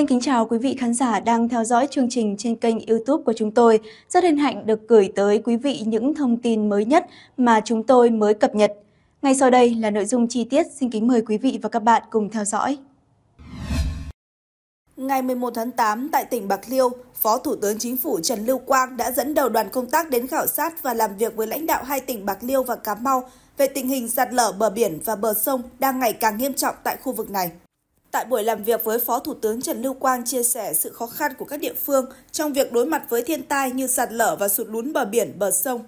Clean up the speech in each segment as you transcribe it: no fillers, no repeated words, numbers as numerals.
Xin kính chào quý vị khán giả đang theo dõi chương trình trên kênh YouTube của chúng tôi. Rất hân hạnh được gửi tới quý vị những thông tin mới nhất mà chúng tôi mới cập nhật. Ngay sau đây là nội dung chi tiết, xin kính mời quý vị và các bạn cùng theo dõi. Ngày 11 tháng 8 tại tỉnh Bạc Liêu, Phó Thủ tướng Chính phủ Trần Lưu Quang đã dẫn đầu đoàn công tác đến khảo sát và làm việc với lãnh đạo hai tỉnh Bạc Liêu và Cà Mau về tình hình sạt lở bờ biển và bờ sông đang ngày càng nghiêm trọng tại khu vực này. Tại buổi làm việc với Phó Thủ tướng Trần Lưu Quang chia sẻ sự khó khăn của các địa phương trong việc đối mặt với thiên tai như sạt lở và sụt lún bờ biển, bờ sông.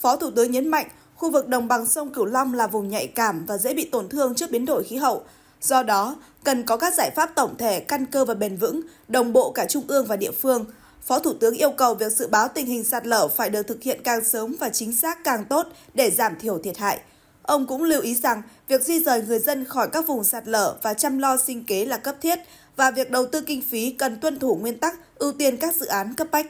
Phó Thủ tướng nhấn mạnh, khu vực đồng bằng sông Cửu Long là vùng nhạy cảm và dễ bị tổn thương trước biến đổi khí hậu. Do đó, cần có các giải pháp tổng thể, căn cơ và bền vững, đồng bộ cả trung ương và địa phương. Phó Thủ tướng yêu cầu việc dự báo tình hình sạt lở phải được thực hiện càng sớm và chính xác càng tốt để giảm thiểu thiệt hại. Ông cũng lưu ý rằng, việc di dời người dân khỏi các vùng sạt lở và chăm lo sinh kế là cấp thiết và việc đầu tư kinh phí cần tuân thủ nguyên tắc ưu tiên các dự án cấp bách.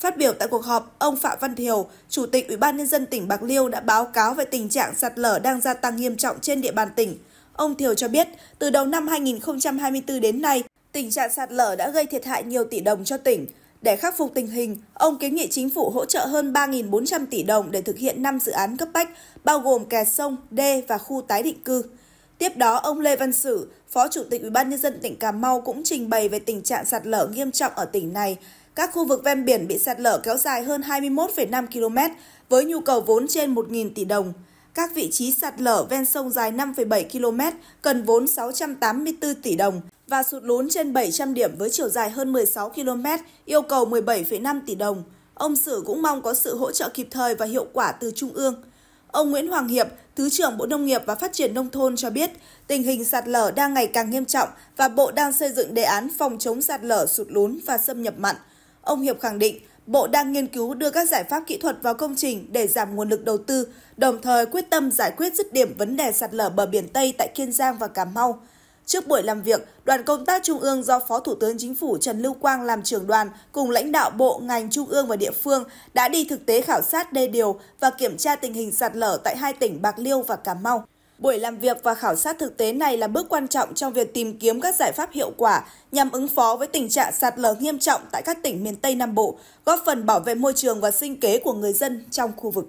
Phát biểu tại cuộc họp, ông Phạm Văn Thiều, Chủ tịch Ủy ban Nhân dân tỉnh Bạc Liêu đã báo cáo về tình trạng sạt lở đang gia tăng nghiêm trọng trên địa bàn tỉnh. Ông Thiều cho biết, từ đầu năm 2024 đến nay, tình trạng sạt lở đã gây thiệt hại nhiều tỷ đồng cho tỉnh. Để khắc phục tình hình, ông kiến nghị chính phủ hỗ trợ hơn 3.400 tỷ đồng để thực hiện 5 dự án cấp bách, bao gồm kè sông, đê và khu tái định cư. Tiếp đó, ông Lê Văn Sử, Phó Chủ tịch Ủy ban Nhân dân tỉnh Cà Mau cũng trình bày về tình trạng sạt lở nghiêm trọng ở tỉnh này. Các khu vực ven biển bị sạt lở kéo dài hơn 21,5 km với nhu cầu vốn trên 1.000 tỷ đồng. Các vị trí sạt lở ven sông dài 5,7 km cần vốn 684 tỷ đồng và sụt lún trên 700 điểm với chiều dài hơn 16 km, yêu cầu 17,5 tỷ đồng. Ông Sử cũng mong có sự hỗ trợ kịp thời và hiệu quả từ Trung ương. Ông Nguyễn Hoàng Hiệp, Thứ trưởng Bộ Nông nghiệp và Phát triển Nông thôn cho biết, tình hình sạt lở đang ngày càng nghiêm trọng và Bộ đang xây dựng đề án phòng chống sạt lở, sụt lún và xâm nhập mặn. Ông Hiệp khẳng định, Bộ đang nghiên cứu đưa các giải pháp kỹ thuật vào công trình để giảm nguồn lực đầu tư, đồng thời quyết tâm giải quyết dứt điểm vấn đề sạt lở bờ biển Tây tại Kiên Giang và Cà Mau. Trước buổi làm việc, đoàn công tác Trung ương do Phó Thủ tướng Chính phủ Trần Lưu Quang làm trưởng đoàn cùng lãnh đạo Bộ, ngành Trung ương và địa phương đã đi thực tế khảo sát đê điều và kiểm tra tình hình sạt lở tại hai tỉnh Bạc Liêu và Cà Mau. Buổi làm việc và khảo sát thực tế này là bước quan trọng trong việc tìm kiếm các giải pháp hiệu quả nhằm ứng phó với tình trạng sạt lở nghiêm trọng tại các tỉnh miền Tây Nam Bộ, góp phần bảo vệ môi trường và sinh kế của người dân trong khu vực.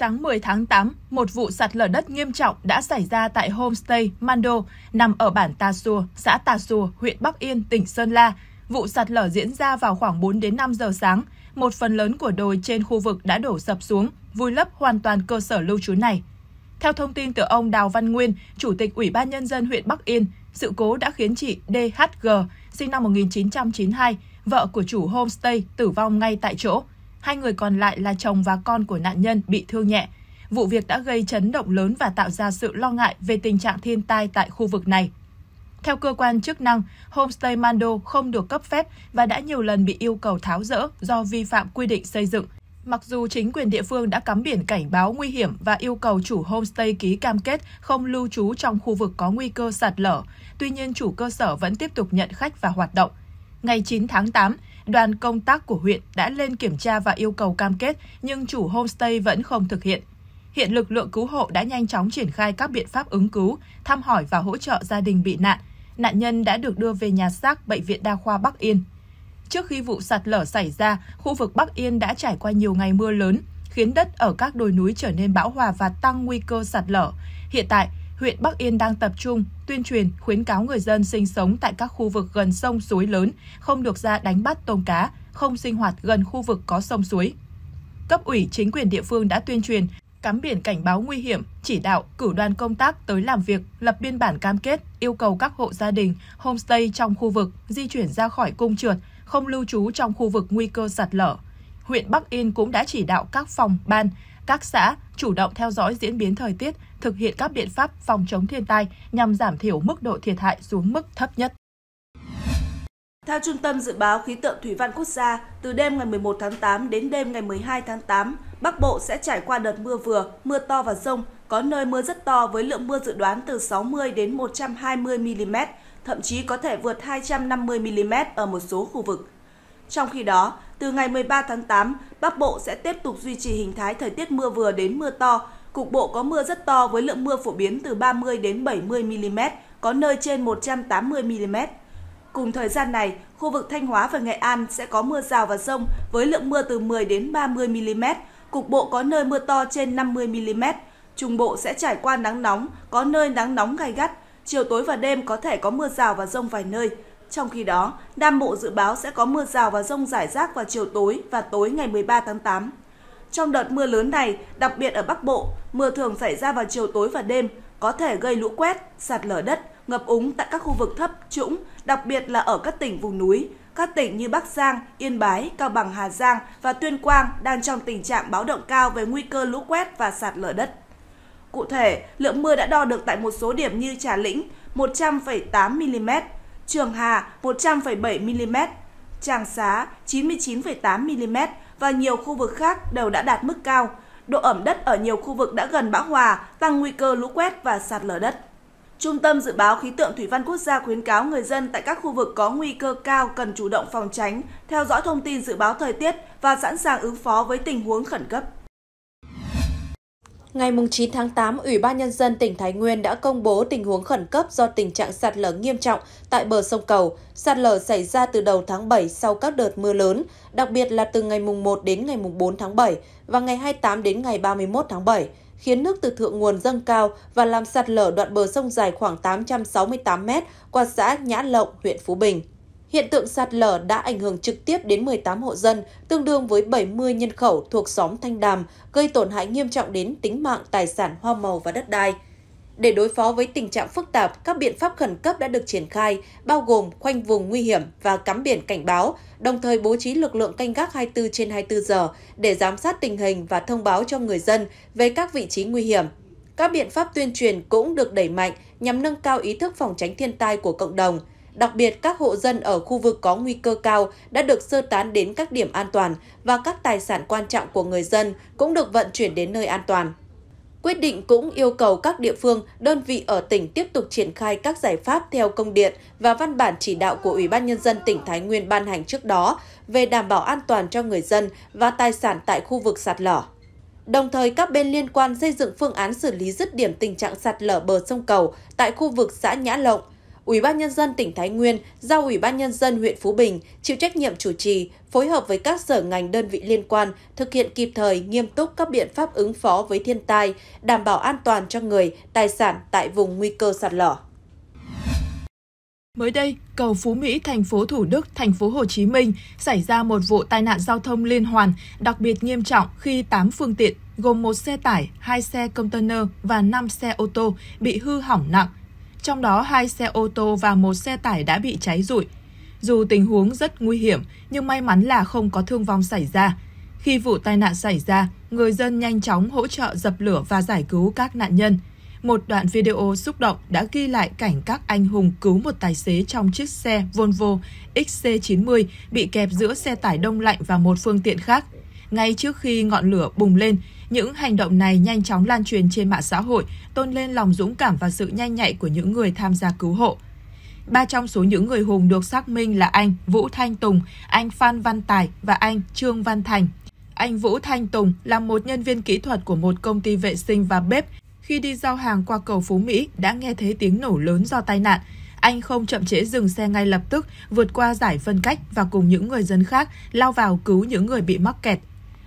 Sáng 10 tháng 8, một vụ sạt lở đất nghiêm trọng đã xảy ra tại Homestay Mando nằm ở bản Tà Xùa, xã Tà Xùa, huyện Bắc Yên, tỉnh Sơn La. Vụ sạt lở diễn ra vào khoảng 4 đến 5 giờ sáng. Một phần lớn của đồi trên khu vực đã đổ sập xuống, vùi lấp hoàn toàn cơ sở lưu trú này. Theo thông tin từ ông Đào Văn Nguyên, Chủ tịch Ủy ban Nhân dân huyện Bắc Yên, sự cố đã khiến chị DHG, sinh năm 1992, vợ của chủ homestay tử vong ngay tại chỗ. Hai người còn lại là chồng và con của nạn nhân bị thương nhẹ. Vụ việc đã gây chấn động lớn và tạo ra sự lo ngại về tình trạng thiên tai tại khu vực này. Theo cơ quan chức năng, Homestay Mando không được cấp phép và đã nhiều lần bị yêu cầu tháo dỡ do vi phạm quy định xây dựng. Mặc dù chính quyền địa phương đã cắm biển cảnh báo nguy hiểm và yêu cầu chủ homestay ký cam kết không lưu trú trong khu vực có nguy cơ sạt lở, tuy nhiên chủ cơ sở vẫn tiếp tục nhận khách và hoạt động. Ngày 9 tháng 8, đoàn công tác của huyện đã lên kiểm tra và yêu cầu cam kết, nhưng chủ homestay vẫn không thực hiện. Hiện lực lượng cứu hộ đã nhanh chóng triển khai các biện pháp ứng cứu, thăm hỏi và hỗ trợ gia đình bị nạn. Nạn nhân đã được đưa về nhà xác Bệnh viện Đa khoa Bắc Yên. Trước khi vụ sạt lở xảy ra, khu vực Bắc Yên đã trải qua nhiều ngày mưa lớn, khiến đất ở các đồi núi trở nên bão hòa và tăng nguy cơ sạt lở. Hiện tại, huyện Bắc Yên đang tập trung tuyên truyền, khuyến cáo người dân sinh sống tại các khu vực gần sông suối lớn, không được ra đánh bắt tôm cá, không sinh hoạt gần khu vực có sông suối. Cấp ủy chính quyền địa phương đã tuyên truyền, cắm biển cảnh báo nguy hiểm, chỉ đạo cử đoàn công tác tới làm việc, lập biên bản cam kết, yêu cầu các hộ gia đình, homestay trong khu vực di chuyển ra khỏi cung trượt, không lưu trú trong khu vực nguy cơ sạt lở. Huyện Bắc Yên cũng đã chỉ đạo các phòng, ban, các xã chủ động theo dõi diễn biến thời tiết, thực hiện các biện pháp phòng chống thiên tai nhằm giảm thiểu mức độ thiệt hại xuống mức thấp nhất. Theo Trung tâm Dự báo Khí tượng Thủy văn Quốc gia, từ đêm ngày 11 tháng 8 đến đêm ngày 12 tháng 8, Bắc Bộ sẽ trải qua đợt mưa vừa, mưa to và dông, có nơi mưa rất to với lượng mưa dự đoán từ 60 đến 120 mm, thậm chí có thể vượt 250 mm ở một số khu vực. Trong khi đó, từ ngày 13 tháng 8, Bắc Bộ sẽ tiếp tục duy trì hình thái thời tiết mưa vừa đến mưa to, cục bộ có mưa rất to với lượng mưa phổ biến từ 30 đến 70 mm, có nơi trên 180 mm. Cùng thời gian này, khu vực Thanh Hóa và Nghệ An sẽ có mưa rào và dông với lượng mưa từ 10 đến 30 mm, cục bộ có nơi mưa to trên 50 mm. Trung Bộ sẽ trải qua nắng nóng, có nơi nắng nóng gay gắt, chiều tối và đêm có thể có mưa rào và dông vài nơi. Trong khi đó, Nam Bộ dự báo sẽ có mưa rào và dông rải rác vào chiều tối và tối ngày 13 tháng 8. Trong đợt mưa lớn này, đặc biệt ở Bắc Bộ, mưa thường xảy ra vào chiều tối và đêm, có thể gây lũ quét, sạt lở đất, ngập úng tại các khu vực thấp, trũng, đặc biệt là ở các tỉnh vùng núi. Các tỉnh như Bắc Giang, Yên Bái, Cao Bằng, Hà Giang và Tuyên Quang đang trong tình trạng báo động cao về nguy cơ lũ quét và sạt lở đất. Cụ thể, lượng mưa đã đo được tại một số điểm như Trà Lĩnh 100,8 mm, Trường Hà 100,7 mm, Tràng Xá 99,8 mm và nhiều khu vực khác đều đã đạt mức cao. Độ ẩm đất ở nhiều khu vực đã gần bão hòa, tăng nguy cơ lũ quét và sạt lở đất. Trung tâm Dự báo Khí tượng Thủy văn Quốc gia khuyến cáo người dân tại các khu vực có nguy cơ cao cần chủ động phòng tránh, theo dõi thông tin dự báo thời tiết và sẵn sàng ứng phó với tình huống khẩn cấp. Ngày 9 tháng 8, Ủy ban Nhân dân tỉnh Thái Nguyên đã công bố tình huống khẩn cấp do tình trạng sạt lở nghiêm trọng tại bờ sông Cầu. Sạt lở xảy ra từ đầu tháng 7 sau các đợt mưa lớn, đặc biệt là từ ngày mùng 1 đến ngày mùng 4 tháng 7 và ngày 28 đến ngày 31 tháng 7, khiến nước từ thượng nguồn dâng cao và làm sạt lở đoạn bờ sông dài khoảng 868 m qua xã Nhã Lộng, huyện Phú Bình. Hiện tượng sạt lở đã ảnh hưởng trực tiếp đến 18 hộ dân, tương đương với 70 nhân khẩu thuộc xóm Thanh Đàm, gây tổn hại nghiêm trọng đến tính mạng, tài sản, hoa màu và đất đai. Để đối phó với tình trạng phức tạp, các biện pháp khẩn cấp đã được triển khai, bao gồm khoanh vùng nguy hiểm và cắm biển cảnh báo, đồng thời bố trí lực lượng canh gác 24/24 giờ để giám sát tình hình và thông báo cho người dân về các vị trí nguy hiểm. Các biện pháp tuyên truyền cũng được đẩy mạnh nhằm nâng cao ý thức phòng tránh thiên tai của cộng đồng. Đặc biệt, các hộ dân ở khu vực có nguy cơ cao đã được sơ tán đến các điểm an toàn và các tài sản quan trọng của người dân cũng được vận chuyển đến nơi an toàn. Quyết định cũng yêu cầu các địa phương, đơn vị ở tỉnh tiếp tục triển khai các giải pháp theo công điện và văn bản chỉ đạo của Ủy ban Nhân dân tỉnh Thái Nguyên ban hành trước đó về đảm bảo an toàn cho người dân và tài sản tại khu vực sạt lở. Đồng thời, các bên liên quan xây dựng phương án xử lý dứt điểm tình trạng sạt lở bờ sông Cầu tại khu vực xã Nhã Lộng. Ủy ban Nhân dân tỉnh Thái Nguyên giao Ủy ban Nhân dân huyện Phú Bình chịu trách nhiệm chủ trì, phối hợp với các sở ngành đơn vị liên quan thực hiện kịp thời, nghiêm túc các biện pháp ứng phó với thiên tai, đảm bảo an toàn cho người, tài sản tại vùng nguy cơ sạt lở. Mới đây, cầu Phú Mỹ, thành phố Thủ Đức, thành phố Hồ Chí Minh xảy ra một vụ tai nạn giao thông liên hoàn đặc biệt nghiêm trọng khi 8 phương tiện gồm 1 xe tải, 2 xe container và 5 xe ô tô bị hư hỏng nặng. Trong đó 2 xe ô tô và 1 xe tải đã bị cháy rụi. Dù tình huống rất nguy hiểm, nhưng may mắn là không có thương vong xảy ra. Khi vụ tai nạn xảy ra, người dân nhanh chóng hỗ trợ dập lửa và giải cứu các nạn nhân. Một đoạn video xúc động đã ghi lại cảnh các anh hùng cứu một tài xế trong chiếc xe Volvo XC90 bị kẹp giữa xe tải đông lạnh và một phương tiện khác. Ngay trước khi ngọn lửa bùng lên, những hành động này nhanh chóng lan truyền trên mạng xã hội, tôn lên lòng dũng cảm và sự nhanh nhạy của những người tham gia cứu hộ. 3 trong số những người hùng được xác minh là anh Vũ Thanh Tùng, anh Phan Văn Tài và anh Trương Văn Thành. Anh Vũ Thanh Tùng là một nhân viên kỹ thuật của một công ty vệ sinh và bếp. Khi đi giao hàng qua cầu Phú Mỹ, đã nghe thấy tiếng nổ lớn do tai nạn. Anh không chậm trễ dừng xe ngay lập tức, vượt qua giải phân cách và cùng những người dân khác lao vào cứu những người bị mắc kẹt.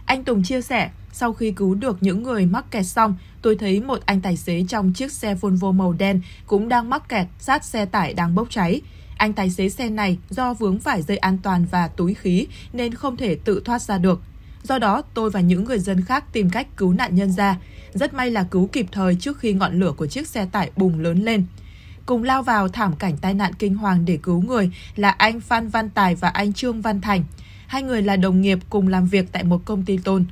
Anh Tùng chia sẻ, sau khi cứu được những người mắc kẹt xong, tôi thấy một anh tài xế trong chiếc xe Volvo màu đen cũng đang mắc kẹt sát xe tải đang bốc cháy. Anh tài xế xe này do vướng phải dây an toàn và túi khí nên không thể tự thoát ra được. Do đó, tôi và những người dân khác tìm cách cứu nạn nhân ra. Rất may là cứu kịp thời trước khi ngọn lửa của chiếc xe tải bùng lớn lên. Cùng lao vào thảm cảnh tai nạn kinh hoàng để cứu người là anh Phan Văn Tài và anh Trương Văn Thành. Hai người là đồng nghiệp cùng làm việc tại một công ty tôn.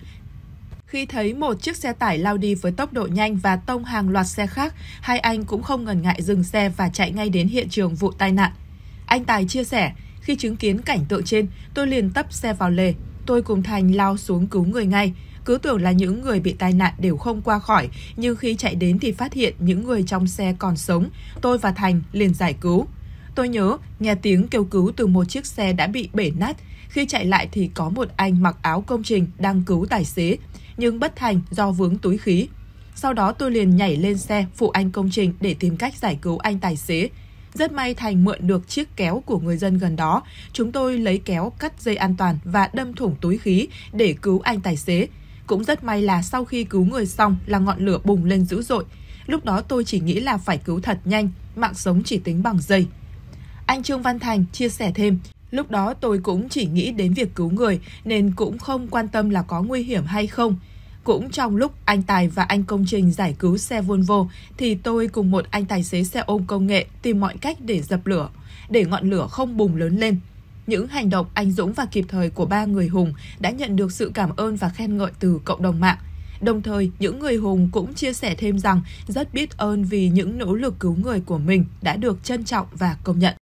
Khi thấy một chiếc xe tải lao đi với tốc độ nhanh và tông hàng loạt xe khác, hai anh cũng không ngần ngại dừng xe và chạy ngay đến hiện trường vụ tai nạn. Anh Tài chia sẻ, khi chứng kiến cảnh tượng trên, tôi liền tấp xe vào lề. Tôi cùng Thành lao xuống cứu người ngay. Cứ tưởng là những người bị tai nạn đều không qua khỏi, nhưng khi chạy đến thì phát hiện những người trong xe còn sống. Tôi và Thành liền giải cứu. Tôi nhớ, nghe tiếng kêu cứu từ một chiếc xe đã bị bể nát. Khi chạy lại thì có một anh mặc áo công trình đang cứu tài xế, nhưng bất thành do vướng túi khí. Sau đó tôi liền nhảy lên xe phụ anh công trình để tìm cách giải cứu anh tài xế. Rất may Thành mượn được chiếc kéo của người dân gần đó. Chúng tôi lấy kéo cắt dây an toàn và đâm thủng túi khí để cứu anh tài xế. Cũng rất may là sau khi cứu người xong là ngọn lửa bùng lên dữ dội. Lúc đó tôi chỉ nghĩ là phải cứu thật nhanh, mạng sống chỉ tính bằng giây. Anh Trương Văn Thành chia sẻ thêm, lúc đó tôi cũng chỉ nghĩ đến việc cứu người nên cũng không quan tâm là có nguy hiểm hay không. Cũng trong lúc anh Tài và anh công trình giải cứu xe Volvo thì tôi cùng một anh tài xế xe ôm công nghệ tìm mọi cách để dập lửa, để ngọn lửa không bùng lớn lên. Những hành động anh dũng và kịp thời của ba người hùng đã nhận được sự cảm ơn và khen ngợi từ cộng đồng mạng. Đồng thời, những người hùng cũng chia sẻ thêm rằng rất biết ơn vì những nỗ lực cứu người của mình đã được trân trọng và công nhận.